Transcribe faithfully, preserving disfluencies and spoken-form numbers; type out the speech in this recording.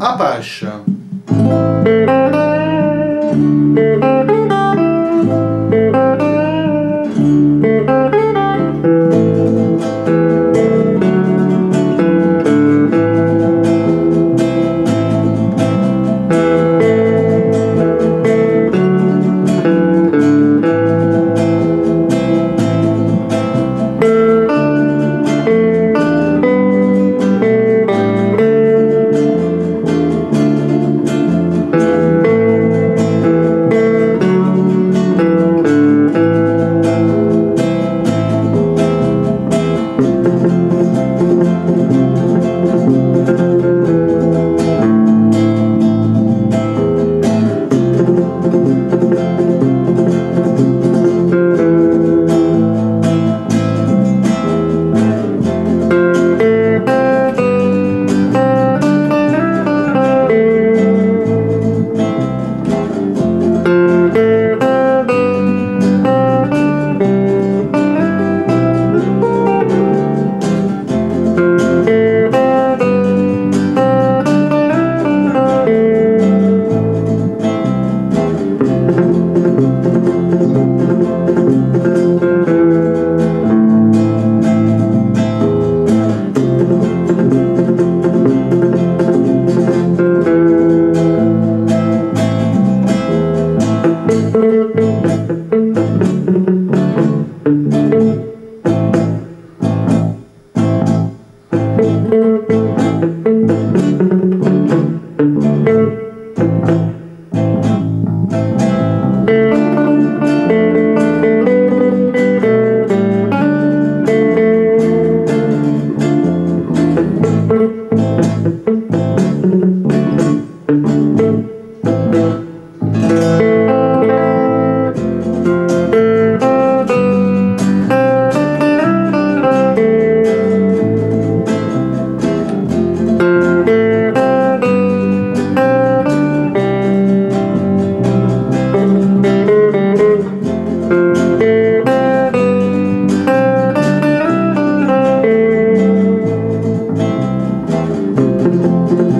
Apache. Thank you.